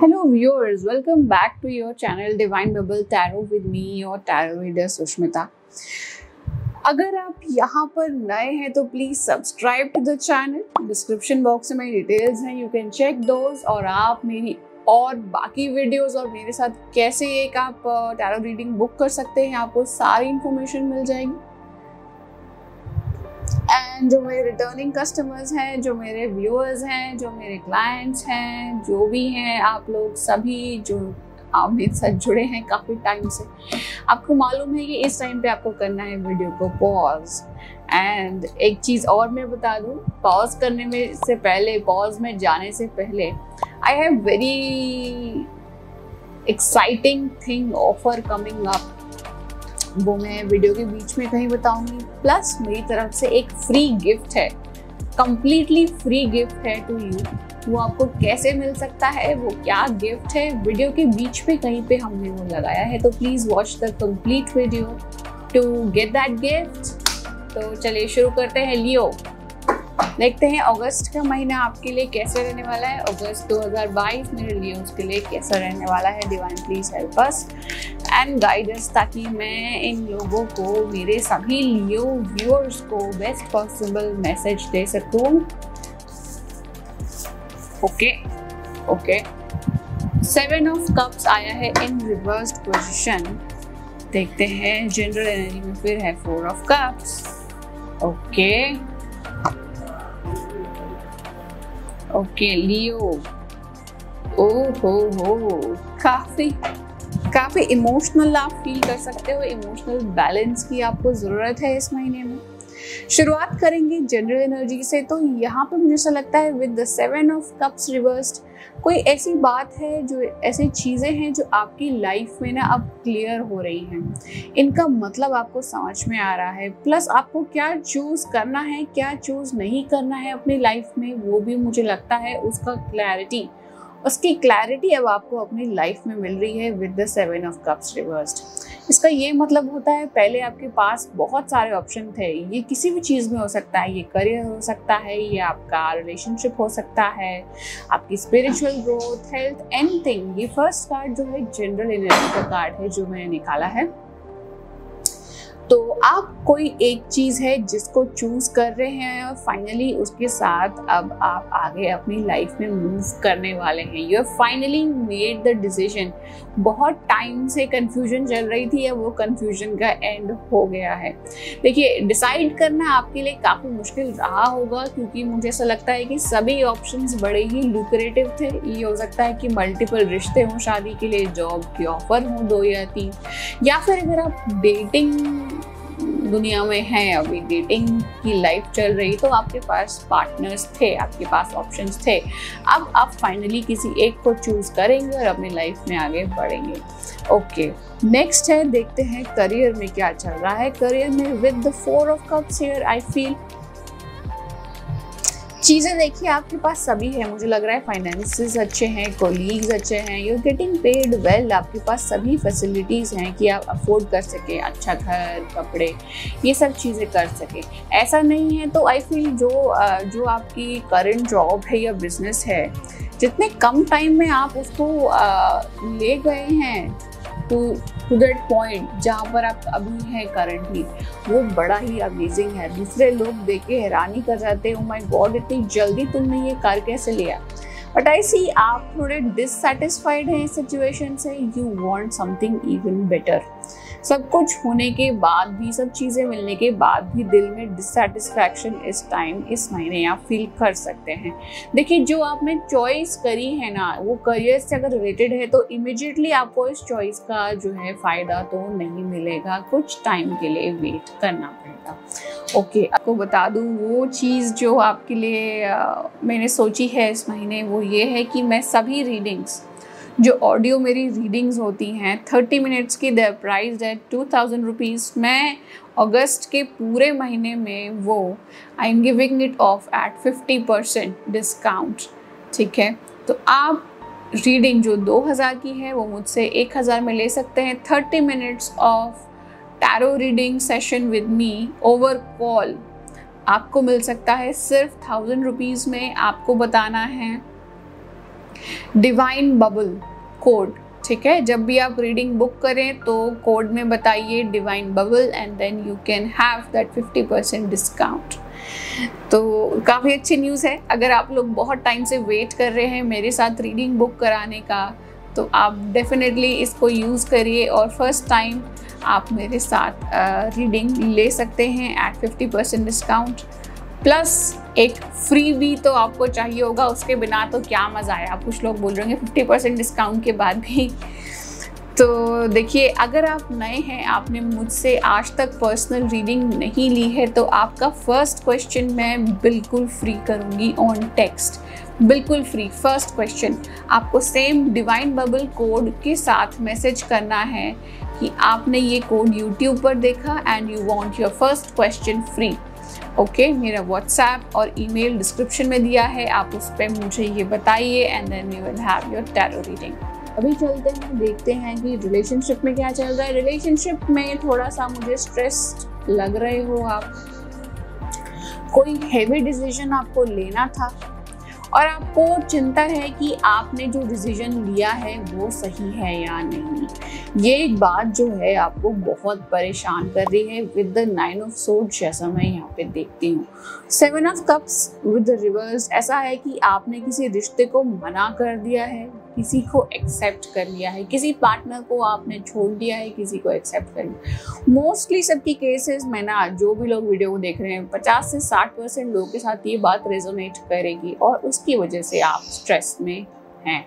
Hello viewers, welcome back to your channel Divine Bubble Tarot with me, your tarot reader Susmita। अगर आप यहाँ पर नए हैं तो please subscribe to the channel. Description box में मेरी डिटेल्स हैं, यू कैन चेक दोज। और आप मेरी और बाकी वीडियोस और मेरे साथ कैसे एक आप टैरो रीडिंग बुक कर सकते हैं, आपको सारी इंफॉर्मेशन मिल जाएगी। जो मेरे रिटर्निंग कस्टमर्स हैं, जो मेरे व्यूअर्स हैं, जो मेरे क्लाइंट्स हैं, जो भी हैं आप लोग सभी जो आप मेरे साथ जुड़े हैं काफ़ी टाइम से, आपको मालूम है कि इस टाइम पे आपको करना है वीडियो को पॉज। एंड एक चीज़ और मैं बता दूँ, पॉज करने में से पहले, पॉज में जाने से पहले I have very exciting thing offer coming up, वो मैं वीडियो के बीच में कहीं बताऊंगी। प्लस मेरी तरफ से एक फ्री गिफ्ट है, कंप्लीटली फ्री गिफ्ट है टू यू। वो आपको कैसे मिल सकता है, वो क्या गिफ्ट है, वीडियो के बीच में कहीं पे हमने वो लगाया है, तो please watch the complete video to get that gift. तो चलिए शुरू करते हैं। लियो, देखते हैं अगस्त का महीना आपके लिए कैसे रहने वाला है। अगस्त 2022 मेरे लियोस के लिए कैसा रहने वाला है। Divine please help us and guide us, ताकि मैं इन लोगों को, मेरे सभी लियो व्यूअर्स को बेस्ट पॉसिबल मैसेज दे सकूं। ओके ओके, 7 ऑफ कप्स आया है इन रिवर्स पोजिशन। देखते हैं जनरल एनर्जी में फिर है 4 of cups. Okay okay Leo, ओहो हो, काफ़ी इमोशनल आप फील कर सकते हो। इमोशनल बैलेंस की आपको ज़रूरत है इस महीने में। शुरुआत करेंगे जनरल एनर्जी से, तो यहाँ पे मुझे ऐसा लगता है with the 7 of cups reversed, कोई ऐसी बात है, जो ऐसी चीज़ें हैं जो आपकी लाइफ में ना अब क्लियर हो रही हैं, इनका मतलब आपको समझ में आ रहा है। प्लस आपको क्या चूज़ करना है, क्या चूज़ नहीं करना है अपनी लाइफ में, वो भी मुझे लगता है उसका क्लैरिटी, उसकी क्लैरिटी अब आपको अपनी लाइफ में मिल रही है with the 7 of cups reversed. इसका ये मतलब होता है पहले आपके पास बहुत सारे ऑप्शन थे, ये किसी भी चीज़ में हो सकता है, ये करियर हो सकता है, ये आपका रिलेशनशिप हो सकता है, आपकी स्पिरिचुअल ग्रोथ, हेल्थ, एनीथिंग। ये फर्स्ट कार्ड जो है जनरल एनर्जी का कार्ड है जो मैंने निकाला है। तो आप कोई एक चीज़ है जिसको चूज़ कर रहे हैं और फाइनली उसके साथ अब आप आगे अपनी लाइफ में मूव करने वाले हैं। You have finally made the decision. बहुत टाइम से कन्फ्यूजन चल रही थी, अब वो कन्फ्यूजन का एंड हो गया है। देखिए, डिसाइड करना आपके लिए काफ़ी मुश्किल रहा होगा, क्योंकि मुझे ऐसा लगता है कि सभी ऑप्शंस बड़े ही लुक्रेटिव थे। ये हो सकता है कि मल्टीपल रिश्ते हों, शादी के लिए जॉब के ऑफर हों 2 या 3, या फिर अगर आप डेटिंग दुनिया में हैं, अभी डेटिंग की लाइफ चल रही, तो आपके पास पार्टनर्स थे, आपके पास ऑप्शंस थे। अब आप फाइनली किसी एक को चूज़ करेंगे और अपनी लाइफ में आगे बढ़ेंगे। ओके, नेक्स्ट है, देखते हैं करियर में क्या चल रहा है। करियर में with the 4 of cups here I feel चीज़ें, देखिए आपके पास सभी है, मुझे लग रहा है फाइनेंसेस अच्छे हैं, कोलीग्स अच्छे हैं, यू गेटिंग पेड वेल, आपके पास सभी फैसिलिटीज़ हैं कि आप अफोर्ड कर सकें, अच्छा घर, कपड़े, ये सब चीज़ें कर सकें। ऐसा नहीं है तो आई फील जो आपकी करंट जॉब है या बिजनेस है, जितने कम टाइम में आप उसको ले गए हैं टू दैट पॉइंट जहाँ पर आप अभी हैं करंटली, वो बड़ा ही अमेजिंग है। दूसरे लोग देख के हैरानी कर जाते हैं, ओ माय गॉड इतनी जल्दी तुमने ये कार कैसे लिया। बट आई सी आप थोड़े डिससेटिस्फाइड हैं इस सिचुएशन से, you want something even better. सब कुछ होने के बाद भी, सब चीज़ें मिलने के बाद भी दिल में डिससेटिस्फैक्शन इस टाइम, इस महीने आप फील कर सकते हैं। देखिए, जो आपने चॉइस करी है ना, वो करियर से अगर रिलेटेड है तो इमीडिएटली आपको इस चॉइस का जो है फ़ायदा तो नहीं मिलेगा, कुछ टाइम के लिए वेट करना पड़ेगा। ओके, आपको बता दूँ वो चीज़ जो आपके लिए मैंने सोची है इस महीने, वो ये है कि मैं सभी रीडिंग्स, जो ऑडियो मेरी रीडिंग्स होती हैं 30 मिनट्स की, देयर प्राइस है 2000 रुपीज़। मैं अगस्त के पूरे महीने में वो I am giving it off at 50% discount, ठीक है। तो आप रीडिंग जो 2000 की है वो मुझसे 1000 में ले सकते हैं। 30 minutes of tarot reading session with me over call आपको मिल सकता है सिर्फ 1000 रुपीज़ में। आपको बताना है डिवाइन बबल कोड, ठीक है, जब भी आप रीडिंग बुक करें तो कोड में बताइए divine bubble and then you can have that 50% discount. तो काफ़ी अच्छी न्यूज़ है। अगर आप लोग बहुत टाइम से वेट कर रहे हैं मेरे साथ रीडिंग बुक कराने का तो आप डेफिनेटली इसको यूज़ करिए और फर्स्ट टाइम आप मेरे साथ रीडिंग ले सकते हैं एट 50% डिस्काउंट, प्लस एक फ्री भी तो आपको चाहिए होगा, उसके बिना तो क्या मज़ा आया। आप कुछ लोग बोल रहे होंगे 50% डिस्काउंट के बाद भी। तो देखिए, अगर आप नए हैं, आपने मुझसे आज तक पर्सनल रीडिंग नहीं ली है, तो आपका फर्स्ट क्वेश्चन मैं बिल्कुल फ्री करूँगी ऑन टेक्स्ट, बिल्कुल फ्री। फर्स्ट क्वेश्चन आपको सेम डिवाइन बबल कोड के साथ मैसेज करना है कि आपने ये कोड यूट्यूब पर देखा and you want your first question free. Okay, मेरा व्हाट्सएप और ईमेल डिस्क्रिप्शन में दिया है, आप उस पर मुझे ये बताइए and then we will have your tarot reading. अभी चलते हैं, देखते हैं कि रिलेशनशिप में क्या चल रहा है। रिलेशनशिप में थोड़ा सा मुझे स्ट्रेस लग रहे हो आप, कोई हेवी डिसीजन आपको लेना था और आपको चिंता है कि आपने जो डिसीजन लिया है वो सही है या नहीं। ये एक बात जो है आपको बहुत परेशान कर रही है विद द 9 ऑफ सोर्ड्स, जैसा मैं यहाँ पे देखती हूँ। 7 of cups with the reverse, ऐसा है कि आपने किसी रिश्ते को मना कर दिया है, किसी को एक्सेप्ट कर लिया है, किसी पार्टनर को आपने छोड़ दिया है, किसी को एक्सेप्ट कर लिया। मोस्टली सबकी केसेस में ना, जो भी लोग वीडियो को देख रहे हैं, 50 से 60% लोगों के साथ ये बात रेजोनेट करेगी और उसकी वजह से आप स्ट्रेस में हैं।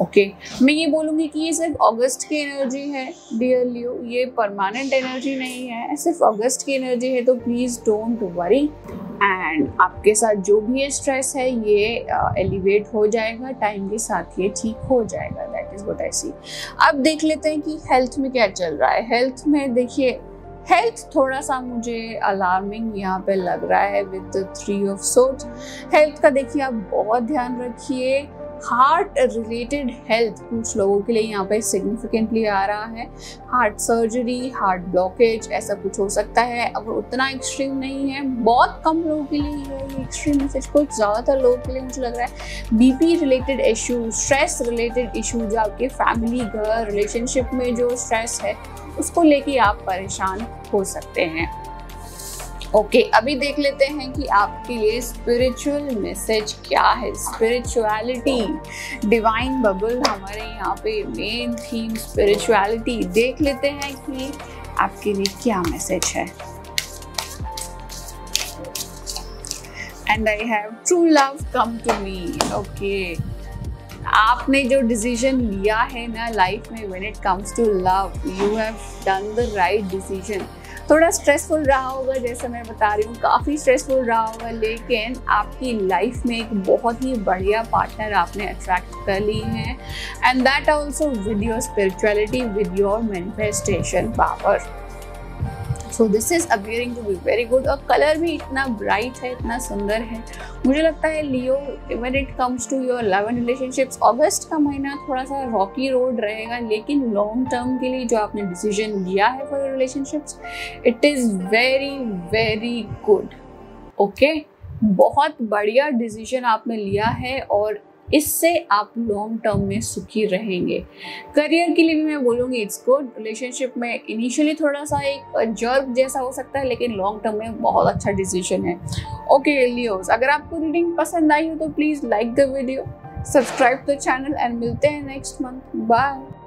ओके, मैं ये बोलूँगी कि ये सिर्फ अगस्त की एनर्जी है डियर लियो, ये परमानेंट एनर्जी नहीं है, सिर्फ अगस्त की एनर्जी है। तो प्लीज़ डोंट वरी एंड आपके साथ जो भी स्ट्रेस है ये एलिवेट हो जाएगा, टाइम के साथ ये ठीक हो जाएगा। That is what I see. अब देख लेते हैं कि हेल्थ में क्या चल रहा है। हेल्थ में देखिए, हेल्थ थोड़ा सा मुझे अलार्मिंग यहाँ पे लग रहा है with the 3 of swords. Health का देखिए आप बहुत ध्यान रखिए। हार्ट रिलेटेड हेल्थ कुछ लोगों के लिए यहाँ पे सिग्निफिकेंटली आ रहा है। हार्ट सर्जरी, हार्ट ब्लॉकेज, ऐसा कुछ हो सकता है। अगर उतना एक्सट्रीम नहीं है, बहुत कम लोगों के लिए ये एक्सट्रीम मैसेज, कुछ ज़्यादातर लोगों के लिए मुझे लग रहा है। BP related issues, stress related issues, आपके फैमिली, घर, रिलेशनशिप में जो स्ट्रेस है उसको लेके आप परेशान हो सकते हैं। ओके, अभी देख लेते हैं कि आपके लिए स्पिरिचुअल मैसेज क्या है। स्पिरिचुअलिटी, डिवाइन बबल, हमारे यहाँ पे मेन थीम स्पिरिचुअलिटी। देख लेते हैं कि आपके लिए क्या मैसेज है। And I have true love come to me. Okay, आपने जो डिसीजन लिया है ना लाइफ में, when it comes to love you have done the right decision. थोड़ा स्ट्रेसफुल रहा होगा, जैसे मैं बता रही हूँ, काफ़ी स्ट्रेसफुल रहा होगा, लेकिन आपकी लाइफ में एक बहुत ही बढ़िया पार्टनर आपने अट्रैक्ट कर ली है and that also with your spirituality, with your manifestation power. So this is appearing to be very good. और कलर भी इतना ब्राइट है, इतना सुंदर है। मुझे लगता है Leo, when it comes to your love and relationships, अगस्त का महीना थोड़ा सा रॉकी रोड रहेगा, लेकिन लॉन्ग टर्म के लिए जो आपने डिसीजन लिया है for relationships, it is very very good. Okay, बहुत बढ़िया डिसीजन आपने लिया है और इससे आप लॉन्ग टर्म में सुखी रहेंगे। करियर के लिए भी मैं बोलूँगी इट्स गुड। रिलेशनशिप में इनिशियली थोड़ा सा एक जर्क जैसा हो सकता है, लेकिन लॉन्ग टर्म में बहुत अच्छा डिसीजन है। ओके लियोस, अगर आपको रीडिंग पसंद आई हो तो please like the video, subscribe the channel and मिलते हैं नेक्स्ट मंथ। बाय।